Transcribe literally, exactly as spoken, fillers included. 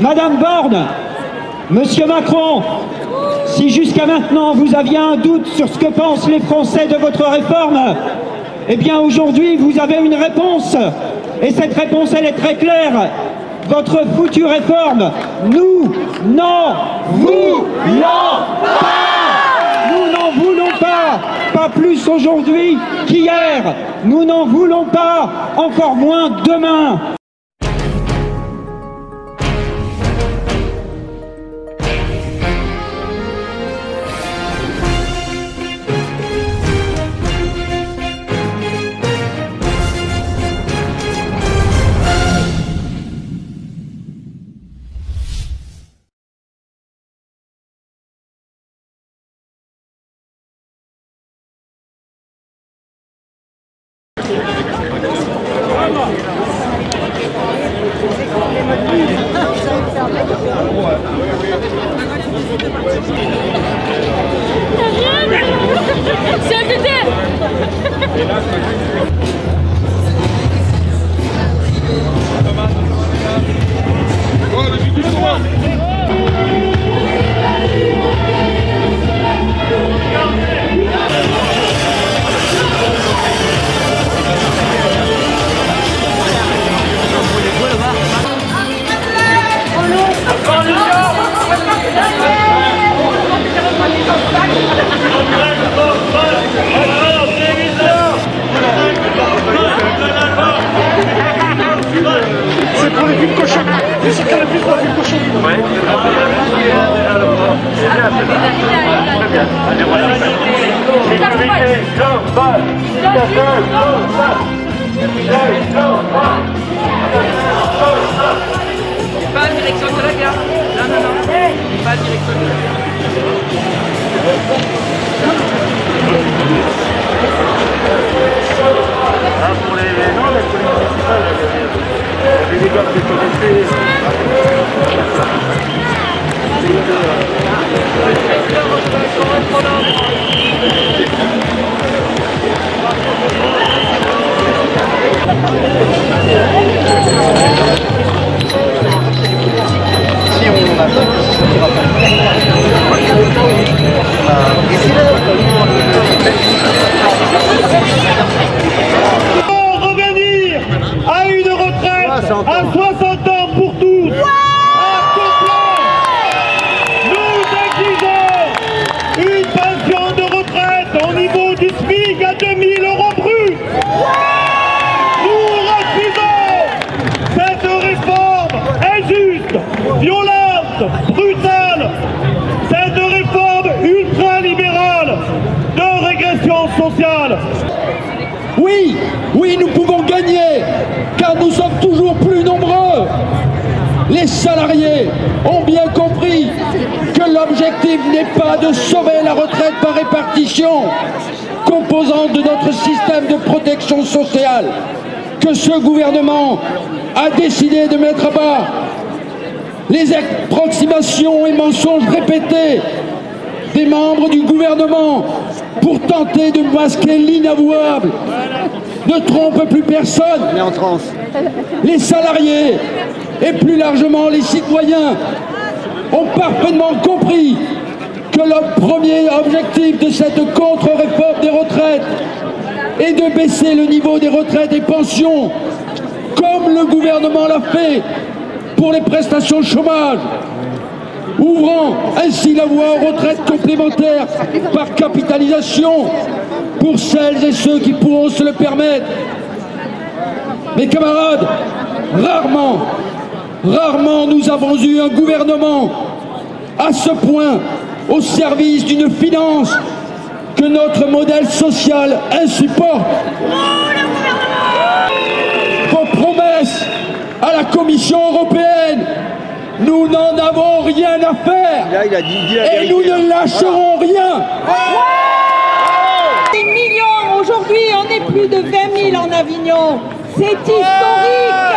Madame Borne, Monsieur Macron, si jusqu'à maintenant vous aviez un doute sur ce que pensent les Français de votre réforme, eh bien aujourd'hui vous avez une réponse. Et cette réponse, elle est très claire. Votre foutue réforme, nous n'en voulons pas. Nous n'en voulons pas. Pas plus aujourd'hui qu'hier. Nous n'en voulons pas, encore moins demain. Oui, oui, nous pouvons gagner, car nous sommes toujours plus nombreux. Les salariés ont bien compris que l'objectif n'est pas de sauver la retraite par répartition, composante de notre système de protection sociale, que ce gouvernement a décidé de mettre à bas. Les approximations et mensonges répétés des membres du gouvernement pour tenter de masquer l'inavouable ne trompe plus personne. On est en transe. Les salariés et plus largement les citoyens ont parfaitement compris que le premier objectif de cette contre-réforme des retraites est de baisser le niveau des retraites et pensions, comme le gouvernement l'a fait pour les prestations chômage, ouvrant ainsi la voie aux retraites complémentaires par capitalisation pour celles et ceux qui pourront se le permettre. Mes camarades, rarement, rarement nous avons eu un gouvernement à ce point au service d'une finance que notre modèle social insupporte. Vos promesses à la Commission européenne, nous n'en avons rien à faire. Là, il a dit, il a et nous ne lâcherons rien. Des millions, aujourd'hui, on est plus de vingt mille en Avignon. C'est historique.